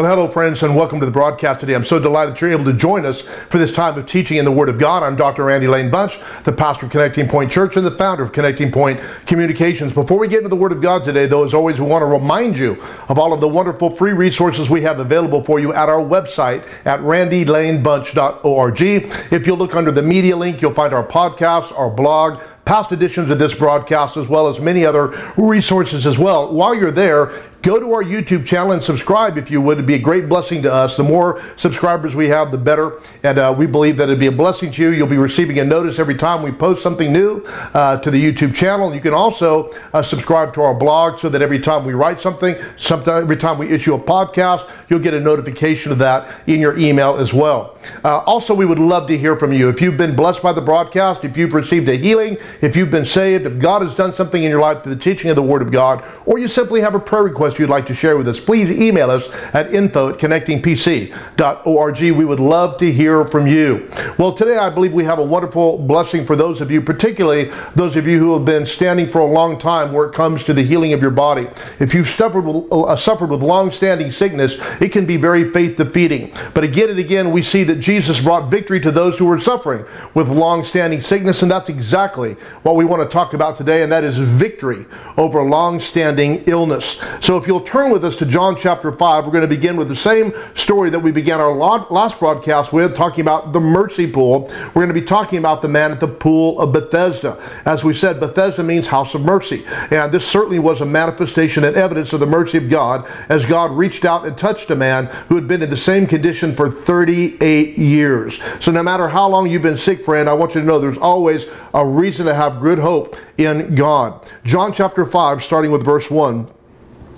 Well, hello friends, and welcome to the broadcast today. I'm so delighted that you're able to join us for this time of teaching in the Word of God. I'm Dr. Randy Lane Bunch, the pastor of Connecting Point Church and the founder of Connecting Point Communications. Before we get into the Word of God today, though, as always, we want to remind you of all of the wonderful free resources we have available for you at our website at randylanebunch.org. If you'll look under the media link, you'll find our podcasts, our blog, past editions of this broadcast, as well as many other resources as well. While you're there, go to our YouTube channel and subscribe if you would. It'd be a great blessing to us. The more subscribers we have, the better. And we believe that it'd be a blessing to you. You'll be receiving a notice every time we post something new to the YouTube channel. You can also subscribe to our blog so that every time we write something, every time we issue a podcast, you'll get a notification of that in your email as well. Also, we would love to hear from you. If you've been blessed by the broadcast, if you've received a healing, if you've been saved, if God has done something in your life through the teaching of the Word of God, or you simply have a prayer request you'd like to share with us, please email us at info@connectingpc.org. We would love to hear from you. Well, today I believe we have a wonderful blessing for those of you, particularly those of you who have been standing for a long time where it comes to the healing of your body. If you've suffered with long-standing sickness, it can be very faith-defeating. But again and again, we see that Jesus brought victory to those who were suffering with long-standing sickness, and that's exactly what we want to talk about today, and that is victory over long-standing illness. So if you'll turn with us to John chapter 5, we're going to begin with the same story that we began our last broadcast with, talking about the mercy pool. We're going to be talking about the man at the pool of Bethesda. As we said, Bethesda means house of mercy, and this certainly was a manifestation and evidence of the mercy of God as God reached out and touched a man who had been in the same condition for 38 years. So no matter how long you've been sick, friend, I want you to know there's always a reason to have good hope in God. John chapter 5, starting with verse 1.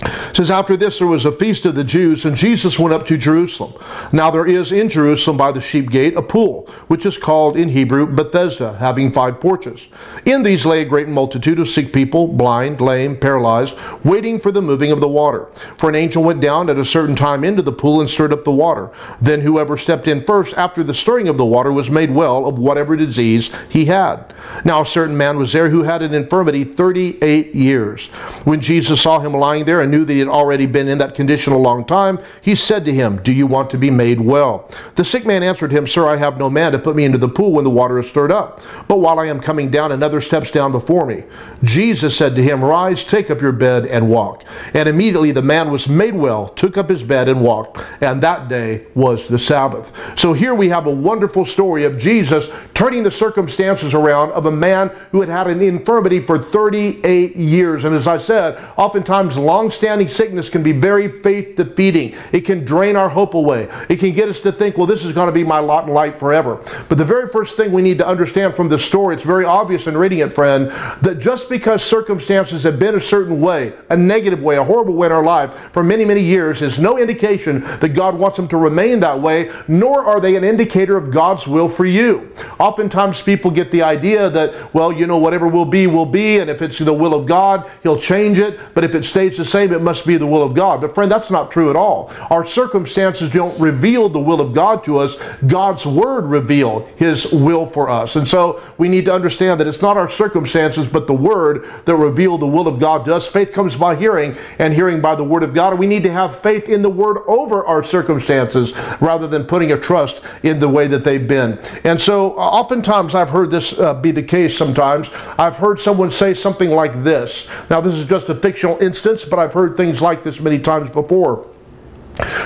It says, "After this there was a feast of the Jews, and Jesus went up to Jerusalem. Now there is in Jerusalem by the sheep gate a pool, which is called in Hebrew Bethesda, having 5 porches. In these lay a great multitude of sick people, blind, lame, paralyzed, waiting for the moving of the water. For an angel went down at a certain time into the pool and stirred up the water. Then whoever stepped in first after the stirring of the water was made well of whatever disease he had. Now a certain man was there who had an infirmity 38 years. When Jesus saw him lying there and knew that he had already been in that condition a long time, he said to him, 'Do you want to be made well?' The sick man answered him, 'Sir, I have no man to put me into the pool when the water is stirred up. But while I am coming down, another steps down before me.' Jesus said to him, 'Rise, take up your bed and walk.' And immediately the man was made well, took up his bed and walked. And that day was the Sabbath." So here we have a wonderful story of Jesus turning the circumstances around of a man who had had an infirmity for 38 years. And as I said, oftentimes long-standing sickness can be very faith-defeating. It can drain our hope away. It can get us to think, well, this is going to be my lot in life forever. But the very first thing we need to understand from this story, it's very obvious in reading it, friend, that just because circumstances have been a certain way, a negative way, a horrible way in our life for many, many years, is no indication that God wants them to remain that way, nor are they an indicator of God's will for you. Oftentimes people get the idea that, well, you know, whatever will be, and if it's the will of God, He'll change it, but if it stays the same, it must be the will of God. But friend, that's not true at all. Our circumstances don't reveal the will of God to us. God's Word reveals His will for us. And so we need to understand that it's not our circumstances, but the Word that reveal the will of God to us. Faith comes by hearing, and hearing by the Word of God. And we need to have faith in the Word over our circumstances rather than putting a trust in the way that they've been. And so oftentimes I've heard this be the case sometimes. I've heard someone say something like this. Now this is just a fictional instance, but I've heard things like this many times before.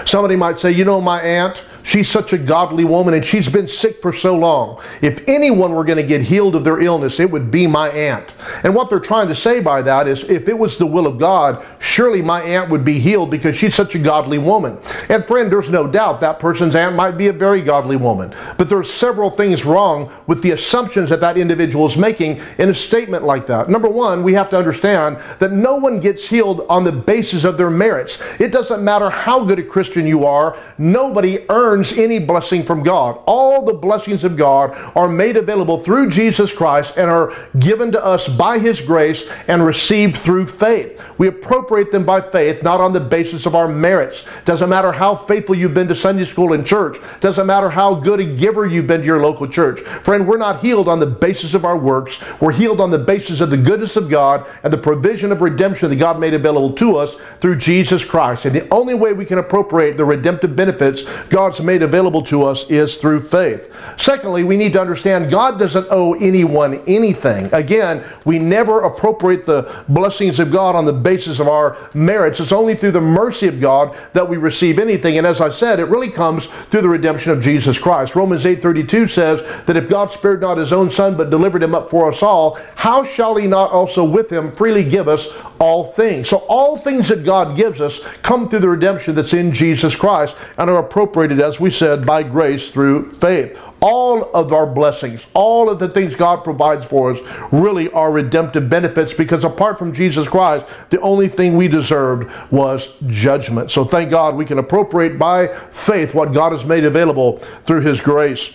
Somebody might say, you know, my aunt, she's such a godly woman and she's been sick for so long. If anyone were going to get healed of their illness, it would be my aunt. And what they're trying to say by that is, if it was the will of God, surely my aunt would be healed because she's such a godly woman. And friend, there's no doubt that person's aunt might be a very godly woman. But there are several things wrong with the assumptions that that individual is making in a statement like that. Number one, we have to understand that no one gets healed on the basis of their merits. It doesn't matter how good a Christian you are, nobody earns earns any blessing from God. All the blessings of God are made available through Jesus Christ and are given to us by His grace and received through faith. We appropriate them by faith, not on the basis of our merits. Doesn't matter how faithful you've been to Sunday school and church. Doesn't matter how good a giver you've been to your local church. Friend, we're not healed on the basis of our works. We're healed on the basis of the goodness of God and the provision of redemption that God made available to us through Jesus Christ. And the only way we can appropriate the redemptive benefits God's made available to us is through faith. Secondly, we need to understand God doesn't owe anyone anything. Again, we never appropriate the blessings of God on the basis of our merits. It's only through the mercy of God that we receive anything. And as I said, it really comes through the redemption of Jesus Christ. Romans 8:32 says that if God spared not His own Son, but delivered Him up for us all, how shall He not also with Him freely give us all things? So all things that God gives us come through the redemption that's in Jesus Christ and are appropriated, as we said, by grace through faith. All of our blessings, all of the things God provides for us really are redemptive benefits, because apart from Jesus Christ, the only thing we deserved was judgment. So thank God we can appropriate by faith what God has made available through His grace.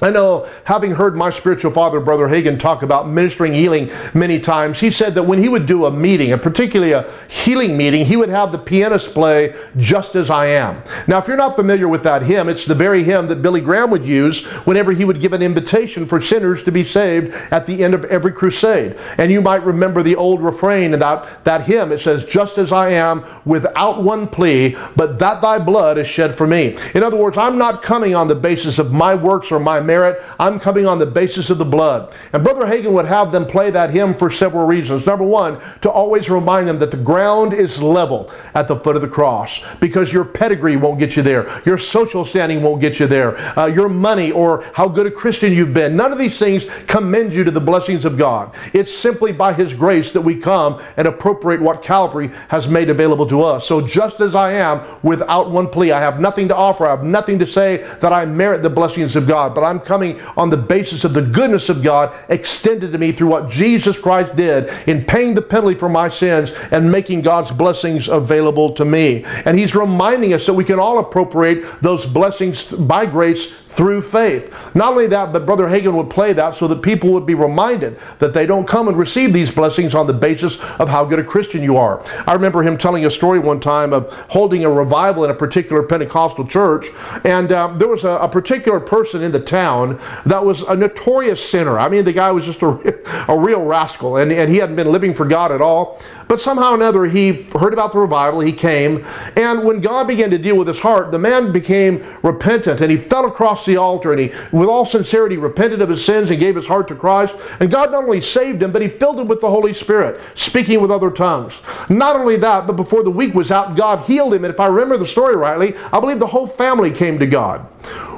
I know, having heard my spiritual father, Brother Hagin, talk about ministering healing many times, he said that when he would do a meeting, and particularly a healing meeting, he would have the pianist play "Just As I Am." Now, if you're not familiar with that hymn, it's the very hymn that Billy Graham would use whenever he would give an invitation for sinners to be saved at the end of every crusade. And you might remember the old refrain in that hymn. It says, "Just as I am, without one plea, but that thy blood is shed for me." In other words, I'm not coming on the basis of my works or my merit. I'm coming on the basis of the blood. And Brother Hagin would have them play that hymn for several reasons. Number one, to always remind them that the ground is level at the foot of the cross, because your pedigree won't get you there. Your social standing won't get you there. Your money or how good a Christian you've been. None of these things commend you to the blessings of God. It's simply by His grace that we come and appropriate what Calvary has made available to us. So just as I am, without one plea. I have nothing to offer. I have nothing to say that I merit the blessings of God, but I'm coming on the basis of the goodness of God extended to me through what Jesus Christ did in paying the penalty for my sins and making God's blessings available to me. And He's reminding us that we can all appropriate those blessings by grace through faith. Not only that, but Brother Hagin would play that so that people would be reminded that they don't come and receive these blessings on the basis of how good a Christian you are. I remember him telling a story one time of holding a revival in a particular Pentecostal church, and there was a particular person in the town that was a notorious sinner. I mean, the guy was just a real rascal, and he hadn't been living for God at all. But somehow or another, he heard about the revival, he came, and when God began to deal with his heart, the man became repentant, and he fell across the altar, and he, with all sincerity, repented of his sins and gave his heart to Christ. And God not only saved him, but He filled him with the Holy Spirit, speaking with other tongues. Not only that, but before the week was out, God healed him, and if I remember the story rightly, I believe the whole family came to God.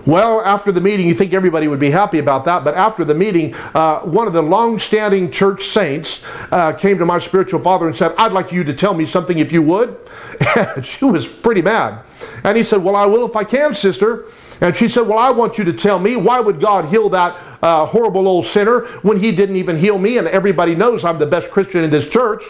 Well, after the meeting, you think everybody would be happy about that, but after the meeting, one of the long-standing church saints came to my spiritual father and said, "I'd like you to tell me something if you would." And she was pretty mad. And he said, "Well, I will if I can, sister." And she said, "Well, I want you to tell me, why would God heal that horrible old sinner when He didn't even heal me, and everybody knows I'm the best Christian in this church?"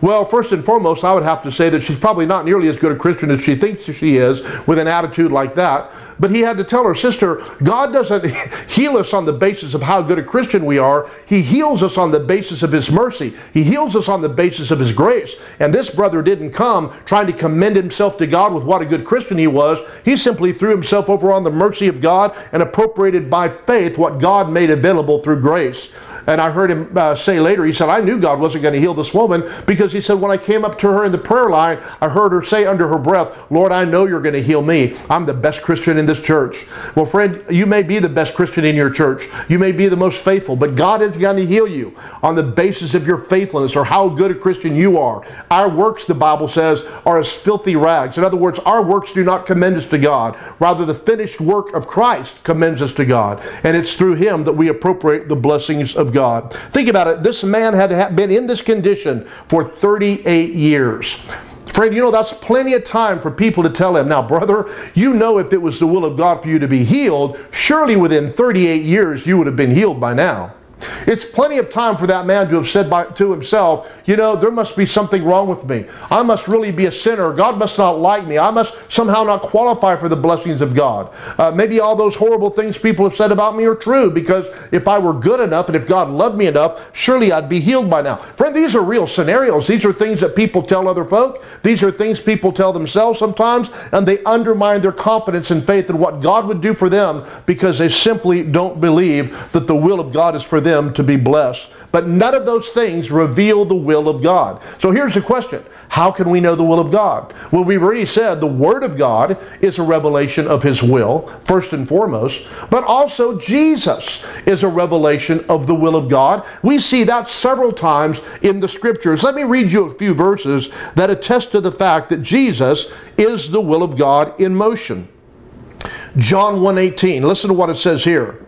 Well, first and foremost, I would have to say that she's probably not nearly as good a Christian as she thinks she is with an attitude like that. But he had to tell her, "Sister, God doesn't heal us on the basis of how good a Christian we are. He heals us on the basis of His mercy. He heals us on the basis of His grace." And this brother didn't come trying to commend himself to God with what a good Christian he was. He simply threw himself over on the mercy of God and appropriated by faith what God made available through grace. And I heard him say later, he said, "I knew God wasn't going to heal this woman, because," he said, "when I came up to her in the prayer line, I heard her say under her breath, 'Lord, I know You're going to heal me. I'm the best Christian in this church.'" Well, friend, you may be the best Christian in your church. You may be the most faithful, but God is going to heal you on the basis of your faithfulness or how good a Christian you are. Our works, the Bible says, are as filthy rags. In other words, our works do not commend us to God. Rather, the finished work of Christ commends us to God. And it's through Him that we appropriate the blessings of God. Think about it. This man had been in this condition for 38 years. Friend, you know, that's plenty of time for people to tell him, "Now, brother, you know if it was the will of God for you to be healed, surely within 38 years you would have been healed by now." It's plenty of time for that man to have said to himself, you know, there must be something wrong with me. I must really be a sinner. God must not like me. I must somehow not qualify for the blessings of God. Maybe all those horrible things people have said about me are true, because if I were good enough and if God loved me enough, surely I'd be healed by now. Friend, these are real scenarios. These are things that people tell other folk. These are things people tell themselves sometimes, and they undermine their confidence and faith in what God would do for them because they simply don't believe that the will of God is for them to be blessed. But none of those things reveal the will of God. So here's the question. How can we know the will of God? Well, we've already said the Word of God is a revelation of His will, first and foremost, but also Jesus is a revelation of the will of God. We see that several times in the Scriptures. Let me read you a few verses that attest to the fact that Jesus is the will of God in motion. John 1:18, listen to what it says here.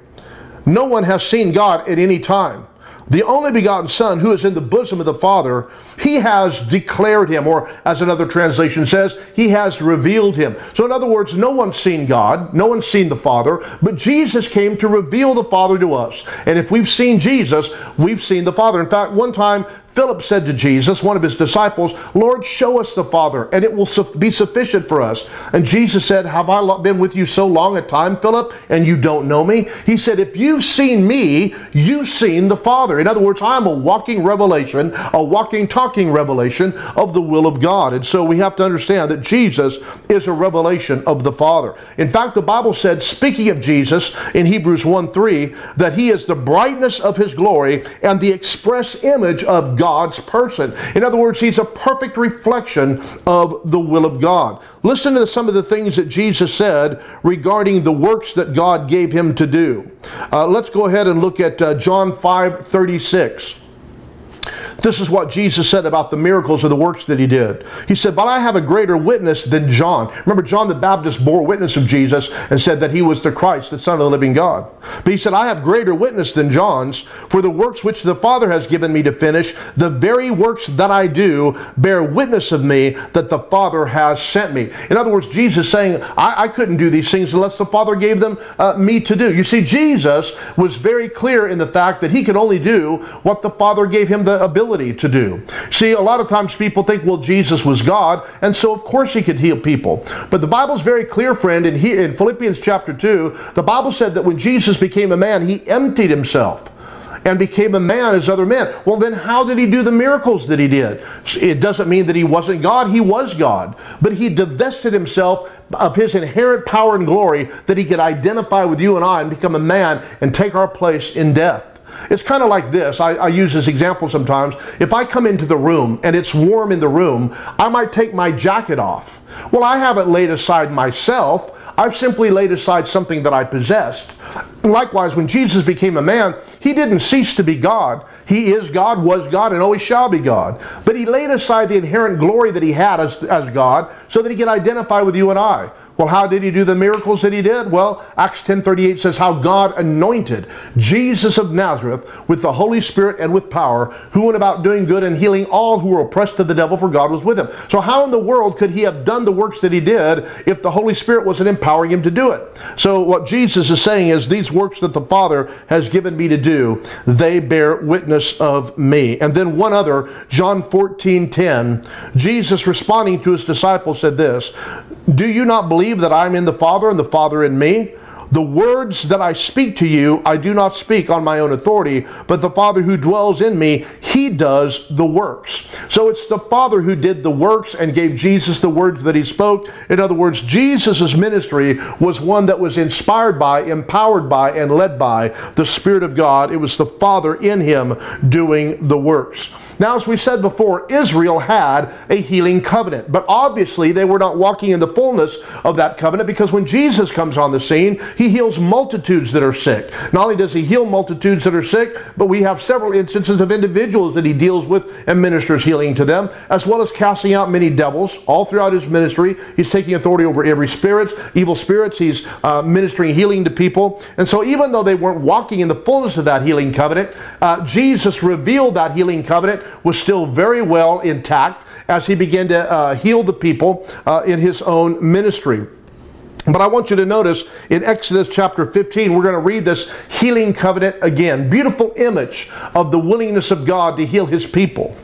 No one has seen God at any time. The only begotten Son, who is in the bosom of the Father, He has declared Him, or as another translation says, He has revealed Him. So in other words, no one's seen God, no one's seen the Father, but Jesus came to reveal the Father to us. And if we've seen Jesus, we've seen the Father. In fact, one time, Philip said to Jesus, one of his disciples, Lord, show us the Father, and it will be sufficient for us. And Jesus said, have I been with you so long a time, Philip, and you don't know me? He said, if you've seen me, you've seen the Father. In other words, I'm a walking revelation, a walking, talking revelation of the will of God. And so we have to understand that Jesus is a revelation of the Father. In fact, the Bible said, speaking of Jesus in Hebrews 1:3, that He is the brightness of His glory and the express image of God's person. In other words, He's a perfect reflection of the will of God. Listen to some of the things that Jesus said regarding the works that God gave Him to do. Let's go ahead and look at John 5:36. This is what Jesus said about the miracles or the works that He did. He said, but I have a greater witness than John. Remember, John the Baptist bore witness of Jesus and said that He was the Christ, the Son of the living God. But He said, I have greater witness than John's, for the works which the Father has given me to finish, the very works that I do, bear witness of me that the Father has sent me. In other words, Jesus saying, I couldn't do these things unless the Father gave them me to do. You see, Jesus was very clear in the fact that He could only do what the Father gave Him the ability to do. See, a lot of times people think, well, Jesus was God, and so of course He could heal people. But the Bible's very clear, friend, in Philippians chapter 2, the Bible said that when Jesus became a man, He emptied Himself and became a man as other men. Well, then how did He do the miracles that He did? It doesn't mean that He wasn't God. He was God. But He divested Himself of His inherent power and glory that He could identify with you and I and become a man and take our place in death. It's kind of like this. I use this example sometimes. If I come into the room and it's warm in the room, I might take my jacket off. Well, I haven't laid aside myself. I've simply laid aside something that I possessed. Likewise, when Jesus became a man, He didn't cease to be God. He is God, was God, and always shall be God. But He laid aside the inherent glory that He had as God so that He could identify with you and I. Well, how did He do the miracles that He did? Well, Acts 10:38 says how God anointed Jesus of Nazareth with the Holy Spirit and with power, who went about doing good and healing all who were oppressed of the devil, for God was with Him. So how in the world could He have done the works that He did if the Holy Spirit wasn't empowering Him to do it? So what Jesus is saying is, these works that the Father has given me to do, they bear witness of me. And then one other, John 14:10, Jesus responding to His disciples said this, do you not believe that I am in the Father and the Father in me? The words that I speak to you, I do not speak on my own authority, but the Father who dwells in me, He does the works. So it's the Father who did the works and gave Jesus the words that He spoke. In other words, Jesus' ministry was one that was inspired by, empowered by, and led by the Spirit of God. It was the Father in Him doing the works. Now, as we said before, Israel had a healing covenant, but obviously they were not walking in the fullness of that covenant, because when Jesus comes on the scene, He heals multitudes that are sick. Not only does He heal multitudes that are sick, but we have several instances of individuals that He deals with and ministers healing to them, as well as casting out many devils. All throughout His ministry, He's taking authority over every spirit, evil spirits. He's ministering healing to people. And so even though they weren't walking in the fullness of that healing covenant, Jesus revealed that healing covenant was still very well intact as He began to heal the people in His own ministry. But I want you to notice in Exodus chapter 15, we're going to read this healing covenant again. Beautiful image of the willingness of God to heal his people.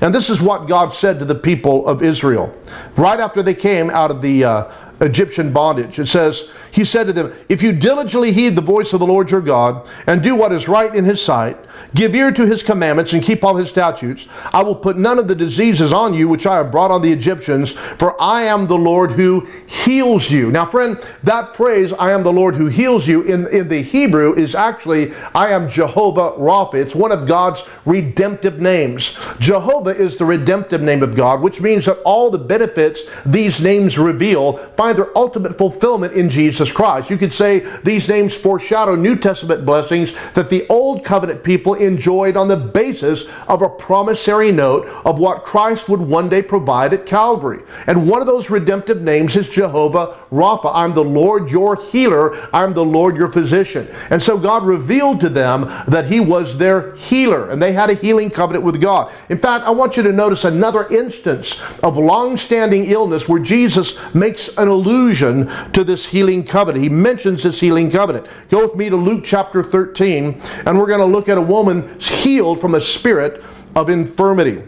And this is what God said to the people of Israel right after they came out of the Egyptian bondage. It says, he said to them, if you diligently heed the voice of the Lord your God and do what is right in his sight, give ear to his commandments and keep all his statutes, I will put none of the diseases on you which I have brought on the Egyptians, for I am the Lord who heals you. Now friend, that phrase, I am the Lord who heals you, in the Hebrew is actually, I am Jehovah Rapha. It's one of God's redemptive names. Jehovah is the redemptive name of God, which means that all the benefits these names reveal find their ultimate fulfillment in Jesus Christ. You could say these names foreshadow New Testament blessings that the Old Covenant people enjoyed on the basis of a promissory note of what Christ would one day provide at Calvary. And one of those redemptive names is Jehovah Rapha. I'm the Lord your healer. I'm the Lord your physician. And so God revealed to them that he was their healer, and they had a healing covenant with God. In fact, I want you to notice another instance of long-standing illness where Jesus makes an allusion to this healing covenant. He mentions this healing covenant. Go with me to Luke chapter 13, and we're going to look at a woman healed from a spirit of infirmity.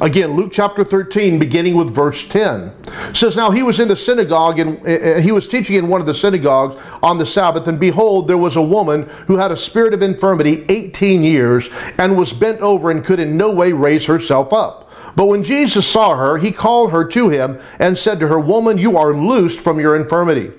Again, Luke chapter 13, beginning with verse 10. It says, now he was in the synagogue, and he was teaching in one of the synagogues on the Sabbath, and behold, there was a woman who had a spirit of infirmity 18 years, and was bent over and could in no way raise herself up. But when Jesus saw her, he called her to him and said to her, woman, you are loosed from your infirmity.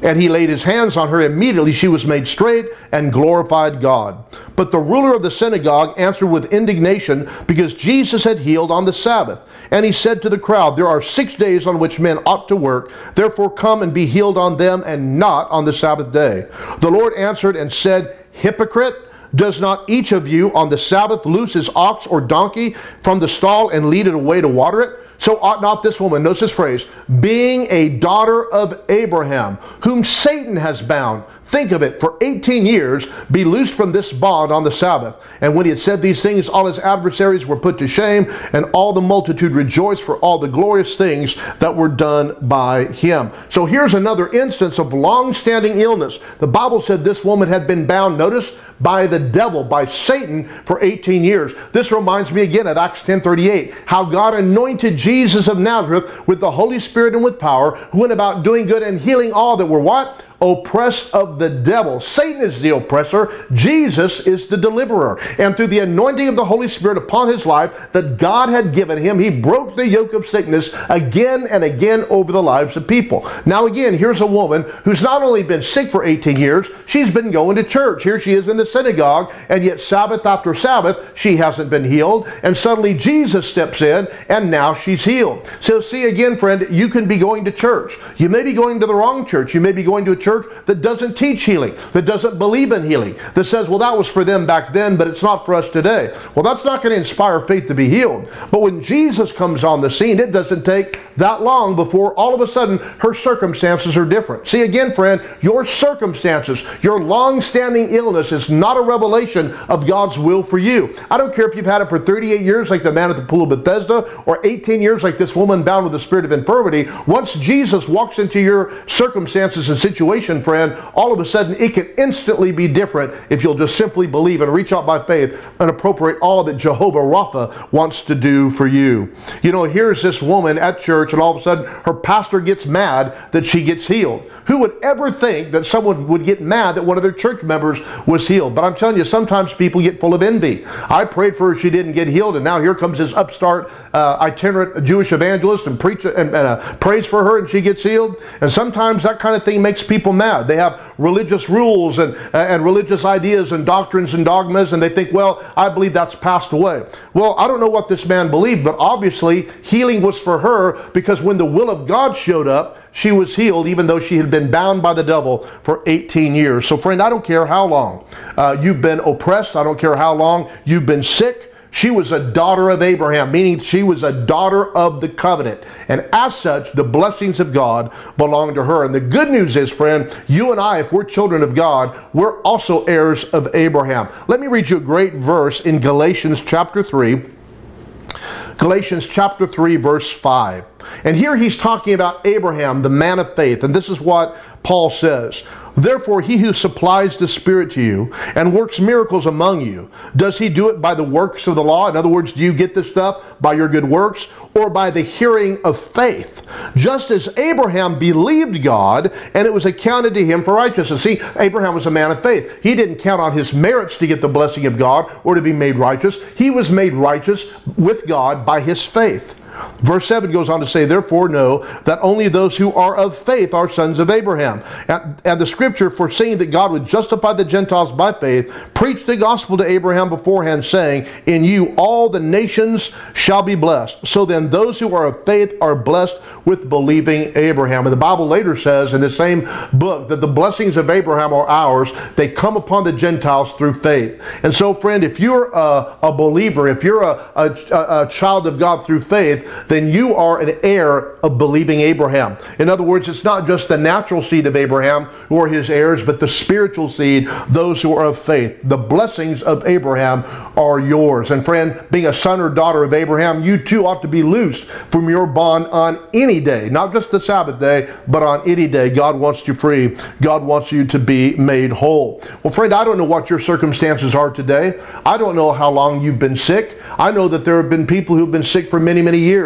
And he laid his hands on her. Immediately she was made straight and glorified God. But the ruler of the synagogue answered with indignation because Jesus had healed on the Sabbath. And he said to the crowd, there are 6 days on which men ought to work. Therefore come and be healed on them and not on the Sabbath day. The Lord answered and said, hypocrite, does not each of you on the Sabbath loose his ox or donkey from the stall and lead it away to water it? So ought not this woman, notice this phrase, being a daughter of Abraham, whom Satan has bound, think of it, for 18 years, be loosed from this bond on the Sabbath. And when he had said these things, all his adversaries were put to shame, and all the multitude rejoiced for all the glorious things that were done by him. So here's another instance of long-standing illness. The Bible said this woman had been bound, notice, by the devil, by Satan, for 18 years. This reminds me again of Acts 10:38, how God anointed Jesus of Nazareth with the Holy Spirit and with power, who went about doing good and healing all that were what? Oppressed of the devil. Satan is the oppressor. Jesus is the deliverer. And through the anointing of the Holy Spirit upon his life that God had given him, he broke the yoke of sickness again and again over the lives of people. Now again, here's a woman who's not only been sick for 18 years, she's been going to church. Here she is in the synagogue, and yet Sabbath after Sabbath, she hasn't been healed. And suddenly Jesus steps in, and now she's healed. So see again, friend, you can be going to church. You may be going to the wrong church. You may be going to a church that doesn't teach healing, that doesn't believe in healing, that says, well, that was for them back then, but it's not for us today. Well, that's not going to inspire faith to be healed. But when Jesus comes on the scene, it doesn't take that long before all of a sudden her circumstances are different. See again, friend, your circumstances, your long-standing illness is not a revelation of God's will for you. I don't care if you've had it for 38 years like the man at the pool of Bethesda, or 18 years like this woman bound with the spirit of infirmity. Once Jesus walks into your circumstances and situations, friend, all of a sudden it can instantly be different if you'll just simply believe and reach out by faith and appropriate all that Jehovah Rapha wants to do for you. You know, here's this woman at church, and all of a sudden her pastor gets mad that she gets healed. Who would ever think that someone would get mad that one of their church members was healed? But I'm telling you, sometimes people get full of envy. I prayed for her, she didn't get healed, and now here comes this upstart itinerant Jewish evangelist and preacher and prays for her, and she gets healed. And sometimes that kind of thing makes people mad. They have religious rules and religious ideas and doctrines and dogmas, and they think, well, I believe that's passed away. Well, I don't know what this man believed, but obviously healing was for her, because when the will of God showed up, she was healed, even though she had been bound by the devil for 18 years. So friend, I don't care how long you've been oppressed. I don't care how long you've been sick. She was a daughter of Abraham, meaning she was a daughter of the covenant. And as such, the blessings of God belong to her. And the good news is, friend, you and I, if we're children of God, we're also heirs of Abraham. Let me read you a great verse in Galatians chapter 3. Galatians chapter 3, verse 5. And here he's talking about Abraham, the man of faith. And this is what Paul says. Therefore, he who supplies the Spirit to you and works miracles among you, does he do it by the works of the law? In other words, do you get this stuff by your good works or by the hearing of faith? Just as Abraham believed God and it was accounted to him for righteousness. See, Abraham was a man of faith. He didn't count on his merits to get the blessing of God or to be made righteous. He was made righteous with God by his faith. Verse 7 goes on to say, therefore know that only those who are of faith are sons of Abraham. And the scripture, foreseeing that God would justify the Gentiles by faith, preached the gospel to Abraham beforehand, saying, in you all the nations shall be blessed. So then those who are of faith are blessed with believing Abraham. And the Bible later says in the same book that the blessings of Abraham are ours. They come upon the Gentiles through faith. And so, friend, if you're a believer, if you're a child of God through faith, then you are an heir of believing Abraham. In other words, it's not just the natural seed of Abraham who are his heirs, but the spiritual seed, those who are of faith. The blessings of Abraham are yours. And friend, being a son or daughter of Abraham, you too ought to be loosed from your bond on any day, not just the Sabbath day, but on any day. God wants you free. God wants you to be made whole. Well, friend, I don't know what your circumstances are today. I don't know how long you've been sick. I know that there have been people who've been sick for many, many years.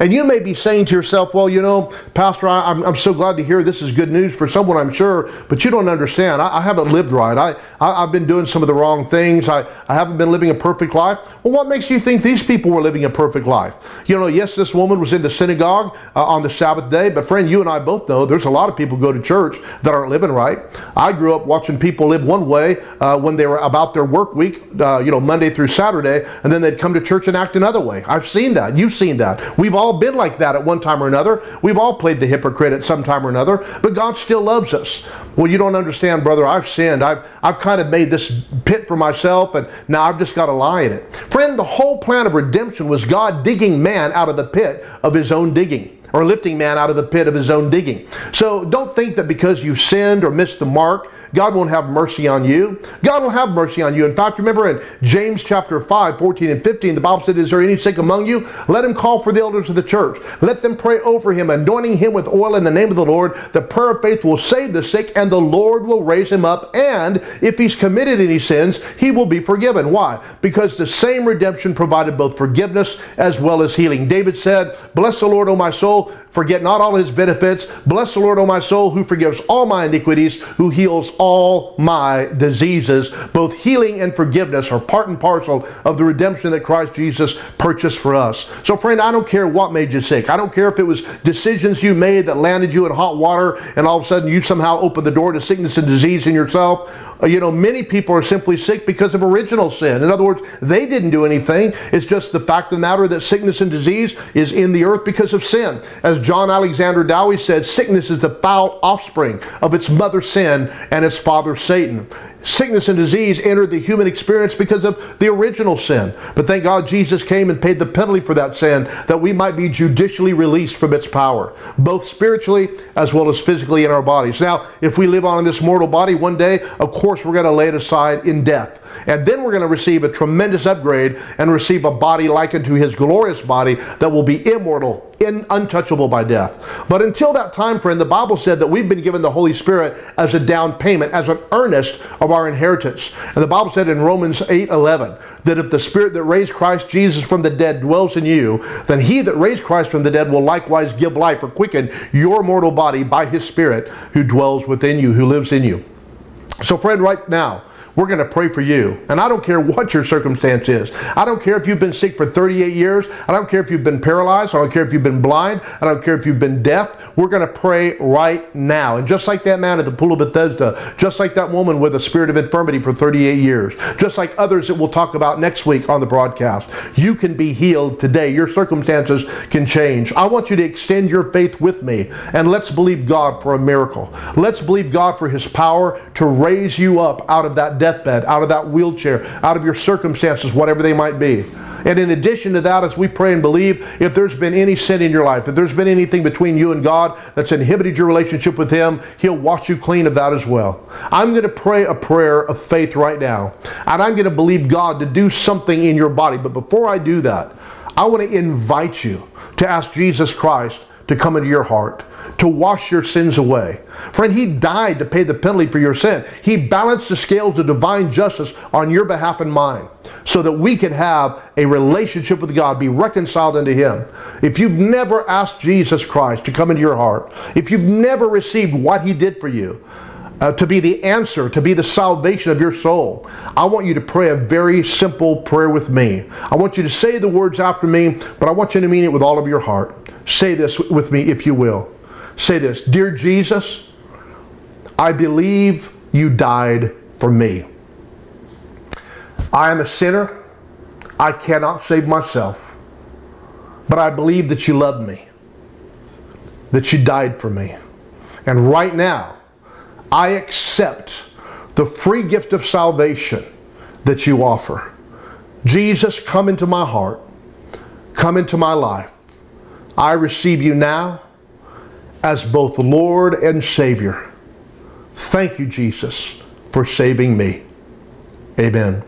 And you may be saying to yourself, well, you know, Pastor, I'm so glad to hear this is good news for someone, I'm sure, but you don't understand. I haven't lived right. I've been doing some of the wrong things. I haven't been living a perfect life. Well, what makes you think these people were living a perfect life? You know, yes, this woman was in the synagogue on the Sabbath day, but friend, you and I both know there's a lot of people who go to church that aren't living right. I grew up watching people live one way when they were about their work week, you know, Monday through Saturday, and then they'd come to church and act another way. I've seen that. You've seen that. We've all been like that at one time or another. We've all played the hypocrite at some time or another, but God still loves us. Well, you don't understand, brother, I've sinned. I've kind of made this pit for myself, and now I've just got to lie in it. Friend, the whole plan of redemption was God digging man out of the pit of his own digging, or lifting man out of the pit of his own digging. So don't think that because you've sinned or missed the mark, God won't have mercy on you. God will have mercy on you. In fact, remember in James chapter 5, 14 and 15, the Bible said, is there any sick among you? Let him call for the elders of the church. Let them pray over him, anointing him with oil in the name of the Lord. The prayer of faith will save the sick, and the Lord will raise him up. And if he's committed any sins, he will be forgiven. Why? Because the same redemption provided both forgiveness as well as healing. David said, bless the Lord, O my soul, forget not all his benefits. Bless the Lord, O my soul, who forgives all my iniquities, who heals all my diseases. Both healing and forgiveness are part and parcel of the redemption that Christ Jesus purchased for us. So friend, I don't care what made you sick. I don't care if it was decisions you made that landed you in hot water and all of a sudden you somehow opened the door to sickness and disease in yourself. You know, many people are simply sick because of original sin. In other words, they didn't do anything. It's just the fact of the matter that sickness and disease is in the earth because of sin. As John Alexander Dowie said, sickness is the foul offspring of its mother sin and its father Satan. Sickness and disease entered the human experience because of the original sin. But thank God Jesus came and paid the penalty for that sin that we might be judicially released from its power, both spiritually as well as physically in our bodies. Now, if we live on in this mortal body, one day, of course, we're going to lay it aside in death. And then we're going to receive a tremendous upgrade and receive a body likened to his glorious body that will be immortal, untouchable by death. But until that time, friend, the Bible said that we've been given the Holy Spirit as a down payment, as an earnest of our inheritance. And the Bible said in Romans 8:11, that if the Spirit that raised Christ Jesus from the dead dwells in you, then he that raised Christ from the dead will likewise give life or quicken your mortal body by his Spirit who dwells within you, who lives in you. So friend, right now, we're going to pray for you. And I don't care what your circumstance is. I don't care if you've been sick for 38 years. I don't care if you've been paralyzed. I don't care if you've been blind. I don't care if you've been deaf. We're going to pray right now. And just like that man at the pool of Bethesda, just like that woman with a spirit of infirmity for 38 years, just like others that we'll talk about next week on the broadcast, you can be healed today. Your circumstances can change. I want you to extend your faith with me and let's believe God for a miracle. Let's believe God for his power to raise you up out of that deathbed, out of that wheelchair, out of your circumstances, whatever they might be. And in addition to that, as we pray and believe, if there's been any sin in your life, if there's been anything between you and God that's inhibited your relationship with him, he'll wash you clean of that as well. I'm going to pray a prayer of faith right now, and I'm going to believe God to do something in your body. But before I do that, I want to invite you to ask Jesus Christ to come into your heart, to wash your sins away. Friend, he died to pay the penalty for your sin. He balanced the scales of divine justice on your behalf and mine so that we could have a relationship with God, be reconciled unto him. If you've never asked Jesus Christ to come into your heart, if you've never received what he did for you, to be the answer, to be the salvation of your soul, I want you to pray a very simple prayer with me. I want you to say the words after me, but I want you to mean it with all of your heart. Say this with me, if you will. Say this: Dear Jesus, I believe you died for me. I am a sinner. I cannot save myself. But I believe that you loved me, that you died for me. And right now, I accept the free gift of salvation that you offer. Jesus, come into my heart. Come into my life. I receive you now as both Lord and Savior. Thank you, Jesus, for saving me. Amen.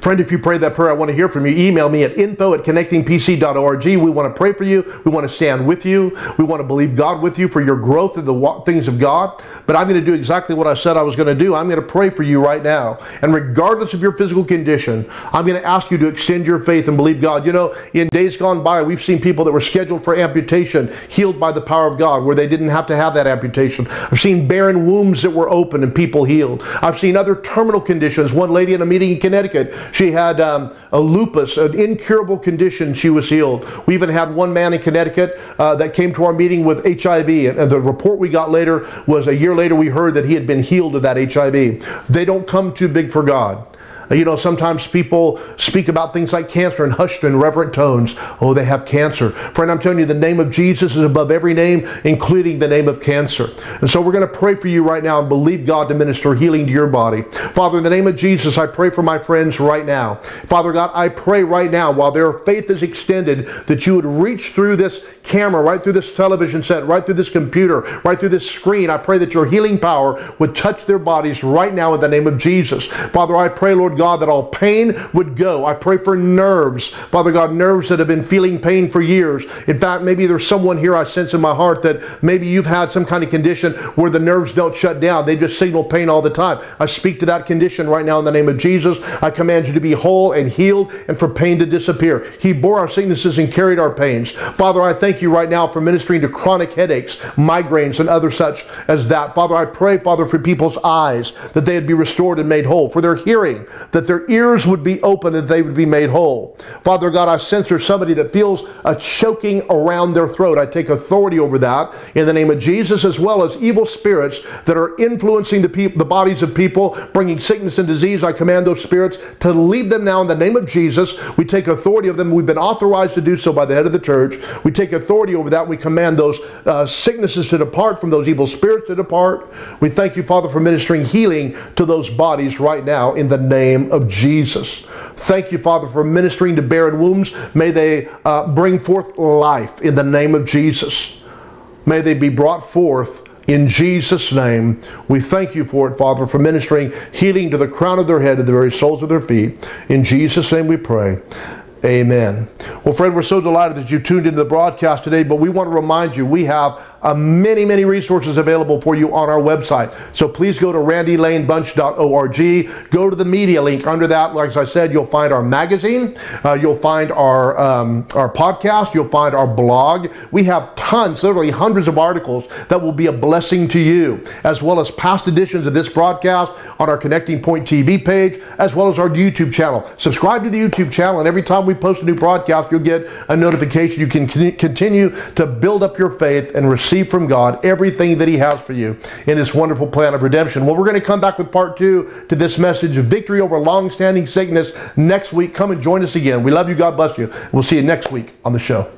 Friend, if you pray that prayer, I want to hear from you. Email me at info@connectingpc.org. We want to pray for you. We want to stand with you. We want to believe God with you for your growth in the things of God. But I'm going to do exactly what I said I was going to do. I'm going to pray for you right now. And regardless of your physical condition, I'm going to ask you to extend your faith and believe God. You know, in days gone by, we've seen people that were scheduled for amputation healed by the power of God, where they didn't have to have that amputation. I've seen barren wombs that were open and people healed. I've seen other terminal conditions. One lady in a meeting in Connecticut, she had a lupus, an incurable condition. She was healed. We even had one man in Connecticut that came to our meeting with HIV. And the report we got later was, a year later, we heard that he had been healed of that HIV. They don't come too big for God. You know, sometimes people speak about things like cancer in hushed and reverent tones. Oh, they have cancer. Friend, I'm telling you, the name of Jesus is above every name, including the name of cancer. And so we're going to pray for you right now and believe God to minister healing to your body. Father, in the name of Jesus, I pray for my friends right now. Father God, I pray right now, while their faith is extended, that you would reach through this camera, right through this television set, right through this computer, right through this screen. I pray that your healing power would touch their bodies right now in the name of Jesus. Father, I pray, Lord God, that all pain would go. I pray for nerves, Father God, nerves that have been feeling pain for years. In fact, maybe there's someone here, I sense in my heart that maybe you've had some kind of condition where the nerves don't shut down. They just signal pain all the time. I speak to that condition right now in the name of Jesus. I command you to be whole and healed and for pain to disappear. He bore our sicknesses and carried our pains. Father, I thank you right now for ministering to chronic headaches, migraines, and other such as that. Father, I pray, Father, for people's eyes, that they would be restored and made whole, for their hearing, that their ears would be open and they would be made whole. Father God, I sense there's somebody that feels a choking around their throat. I take authority over that in the name of Jesus, as well as evil spirits that are influencing the bodies of people, bringing sickness and disease. I command those spirits to leave them now in the name of Jesus. We take authority of them. We've been authorized to do so by the head of the church. We take authority over that. We command those sicknesses to depart from those evil spirits to depart. We thank you, Father, for ministering healing to those bodies right now in the name of Jesus. Thank you, Father, for ministering to barren wombs. May they bring forth life in the name of Jesus. May they be brought forth in Jesus' name. We thank you for it, Father, for ministering healing to the crown of their head and the very soles of their feet. In Jesus' name we pray. Amen. Well, friend, we're so delighted that you tuned into the broadcast today, but we want to remind you we have many resources available for you on our website. So please go to randylanebunch.org. Go to the media link. Under that, like I said, you'll find our magazine. You'll find our podcast. You'll find our blog. We have tons, literally hundreds of articles that will be a blessing to you, as well as past editions of this broadcast on our Connecting Point TV page, as well as our YouTube channel. Subscribe to the YouTube channel, and every time we post a new broadcast, you'll get a notification. You can continue to build up your faith and receive from God everything that he has for you in his wonderful plan of redemption. Well, we're going to come back with part two to this message of victory over long-standing sickness next week. Come and join us again. We love you. God bless you. We'll see you next week on the show.